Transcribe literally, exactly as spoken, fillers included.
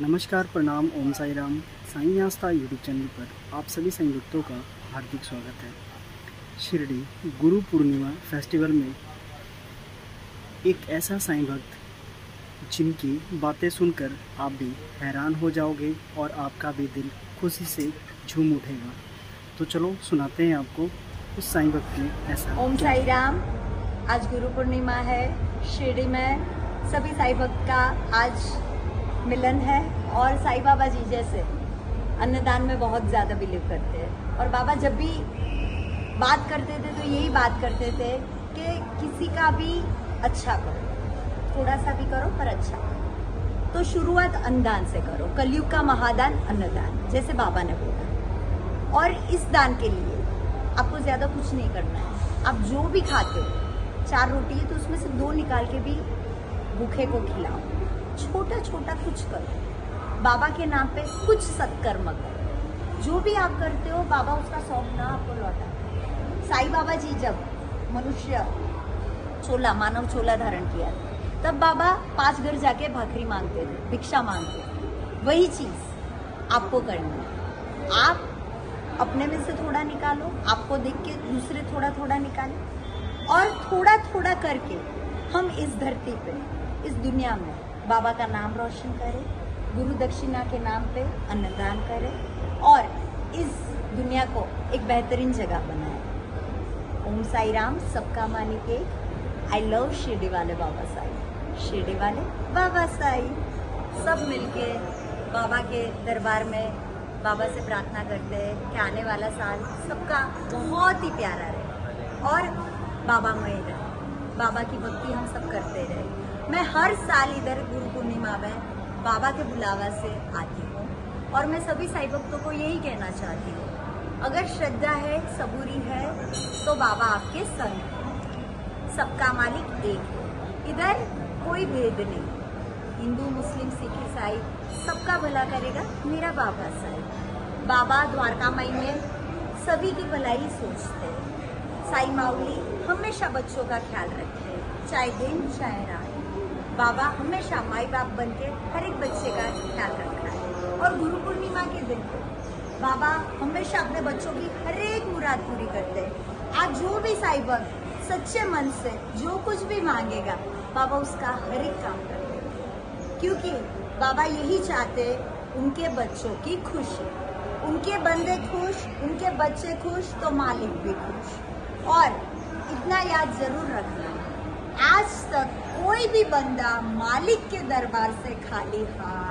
नमस्कार, प्रणाम, Om Sai Ram. Sai Aastha YouTube channel पर आप सभी संयुक्तों का हार्दिक स्वागत है। शिरडी गुरु पूर्णिमा फेस्टिवल में एक ऐसा साईं भक्त जिनकी बातें सुनकर आप भी हैरान हो जाओगे और आपका भी दिल खुशी से झूम उठेगा। तो चलो सुनाते हैं आपको उस साईं भक्त ने ऐसा। ओम साई राम। आज गुरु पूर्णिमा है। शिरडी में सभी साईं भक्त का आज मिलन है और साईं बाबा जी जैसे अन्नदान में बहुत ज़्यादा बिलीव करते हैं। और बाबा जब भी बात करते थे तो यही बात करते थे कि किसी का भी अच्छा करो, थोड़ा सा भी करो पर अच्छा करो। तो शुरुआत अन्नदान से करो। कलयुग का महादान अन्नदान, जैसे बाबा ने बोला। और इस दान के लिए आपको ज़्यादा कुछ नहीं करना है। आप जो भी खाते हो, चार रोटी है तो उसमें से दो निकाल के भी भूखे को खिलाओ। छोटा छोटा कुछ करो, बाबा के नाम पे कुछ सत्कर्म करो। जो भी आप करते हो बाबा उसका सौ गुना आपको लौटा। साईं बाबा जी जब मनुष्य चोला, मानव चोला धारण किया तब बाबा पांच घर जाके भाखरी मांगते थे, भिक्षा मांगते थे। वही चीज़ आपको करनी है। आप अपने में से थोड़ा निकालो, आपको देख के दूसरे थोड़ा थोड़ा निकालें और थोड़ा थोड़ा करके हम इस धरती पे, इस दुनिया में बाबा का नाम रोशन करें। गुरु दक्षिणा के नाम पे अन्नदान करें और इस दुनिया को एक बेहतरीन जगह बनाएं। ओम साई राम। सबका मालिक एक। आई लव शिरडी वाले बाबा साई। शिरडी वाले बाबा साई। सब मिलके बाबा के दरबार में बाबा से प्रार्थना करते हैं कि आने वाला साल सबका बहुत ही प्यारा रहे और बाबा मय रहे। बाबा की भक्ति हम सब करते रहे। मैं हर साल इधर गुरु पूर्णिमा में बाबा के बुलावा से आती हूँ और मैं सभी साईं भक्तों को यही कहना चाहती हूँ, अगर श्रद्धा है, सबूरी है तो बाबा आपके संग है। सबका मालिक एक है। इधर कोई भेद नहीं, हिंदू, मुस्लिम, सिख, ईसाई सबका भला करेगा मेरा बाबा साईं। बाबा द्वारकामय में सभी की भलाई सोचते हैं। साई माउली हमेशा बच्चों का ख्याल रखते हैं, चाहे दिन चाहे रात। बाबा हमेशा माई बाप बनके हर एक बच्चे का ख्याल रखता है। और गुरु पूर्णिमा के दिन को बाबा हमेशा अपने बच्चों की हर एक मुराद पूरी करते हैं। आज जो भी साईं भक्त सच्चे मन से जो कुछ भी मांगेगा बाबा उसका हर एक काम करते हैं, क्योंकि बाबा यही चाहते उनके बच्चों की खुशी। उनके बंदे खुश, उनके बच्चे खुश तो मालिक भी खुश। और इतना याद जरूर रखना, आज तक कोई भी बंदा मालिक के दरबार से खाली हाथ